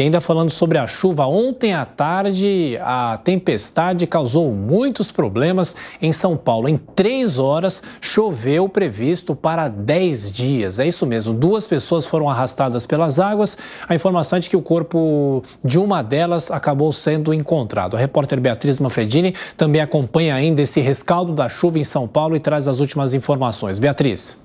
E ainda falando sobre a chuva, ontem à tarde a tempestade causou muitos problemas em São Paulo. Em 3 horas choveu previsto para 10 dias. É isso mesmo, 2 pessoas foram arrastadas pelas águas. A informação é de que o corpo de uma delas acabou sendo encontrado. A repórter Beatriz Manfredini também acompanha ainda esse rescaldo da chuva em São Paulo e traz as últimas informações. Beatriz.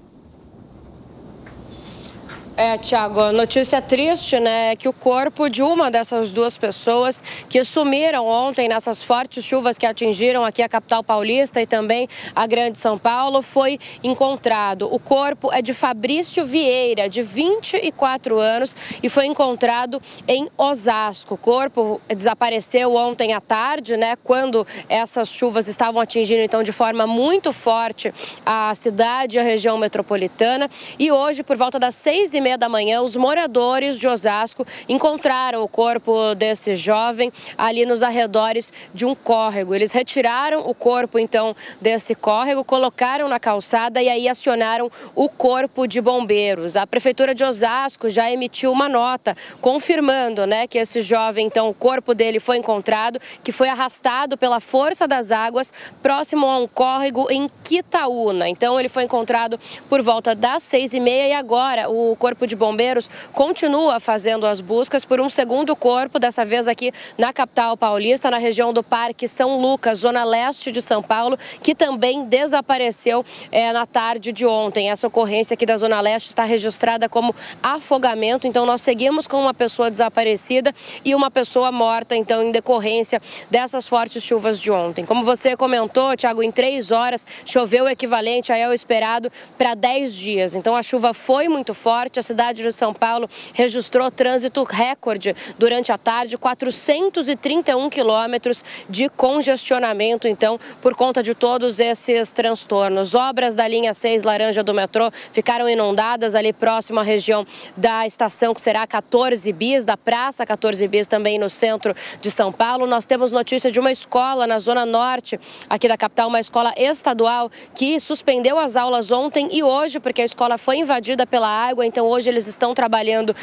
É, Thiago, notícia triste, né, que o corpo de uma dessas 2 pessoas que sumiram ontem nessas fortes chuvas que atingiram aqui a capital paulista e também a Grande São Paulo foi encontrado. O corpo é de Fabrício Vieira, de 24 anos, e foi encontrado em Osasco. O corpo desapareceu ontem à tarde, né, quando essas chuvas estavam atingindo, então, de forma muito forte a cidade e a região metropolitana. E hoje, por volta das 6h30 da manhã, os moradores de Osasco encontraram o corpo desse jovem ali nos arredores de um córrego. Eles retiraram o corpo, então, desse córrego, colocaram na calçada e aí acionaram o Corpo de Bombeiros. A Prefeitura de Osasco já emitiu uma nota confirmando, né, que esse jovem, então, o corpo dele foi encontrado, que foi arrastado pela força das águas próximo a um córrego em Quitaúna. Então, ele foi encontrado por volta das 6h30 e agora o corpo de bombeiros continua fazendo as buscas por um segundo corpo, dessa vez aqui na capital paulista, na região do Parque São Lucas, zona leste de São Paulo, que também desapareceu na tarde de ontem. Essa ocorrência aqui da zona leste está registrada como afogamento, então nós seguimos com uma pessoa desaparecida e uma pessoa morta, então, em decorrência dessas fortes chuvas de ontem. Como você comentou, Thiago, em 3 horas choveu o equivalente ao esperado para 10 dias, então a chuva foi muito forte. A cidade de São Paulo registrou trânsito recorde durante a tarde, 431 quilômetros de congestionamento, então, por conta de todos esses transtornos. Obras da linha 6 laranja do metrô ficaram inundadas ali próximo à região da estação, que será 14 Bis, da Praça 14 Bis, também no centro de São Paulo. Nós temos notícia de uma escola na zona norte aqui da capital, uma escola estadual que suspendeu as aulas ontem e hoje, porque a escola foi invadida pela água. Então hoje eles estão trabalhando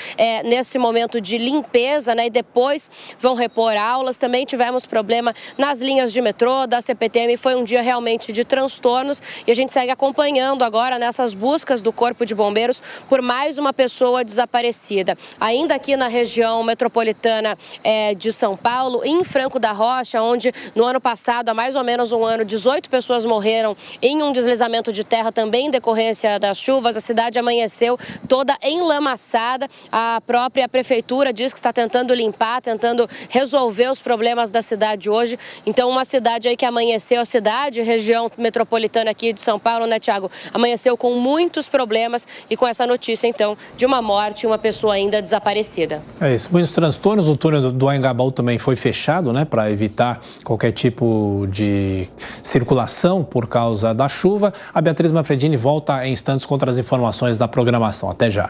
nesse momento de limpeza, né, e depois vão repor aulas. Também tivemos problema nas linhas de metrô, da CPTM, foi um dia realmente de transtornos e a gente segue acompanhando agora nessas buscas do Corpo de Bombeiros por mais uma pessoa desaparecida. Ainda aqui na região metropolitana de São Paulo, em Franco da Rocha, onde no ano passado, há mais ou menos um ano, 18 pessoas morreram em um deslizamento de terra também em decorrência das chuvas. A cidade amanheceu toda enlamaçada. A própria prefeitura diz que está tentando limpar, tentando resolver os problemas da cidade hoje. Então, uma cidade aí que amanheceu, a cidade, região metropolitana aqui de São Paulo, né, Thiago? Amanheceu com muitos problemas e com essa notícia, então, de uma morte e uma pessoa ainda desaparecida. É isso, muitos transtornos. O túnel do Anhangabaú também foi fechado, né, para evitar qualquer tipo de circulação por causa da chuva. A Beatriz Manfredini volta em instantes com outras informações da programação. Até já.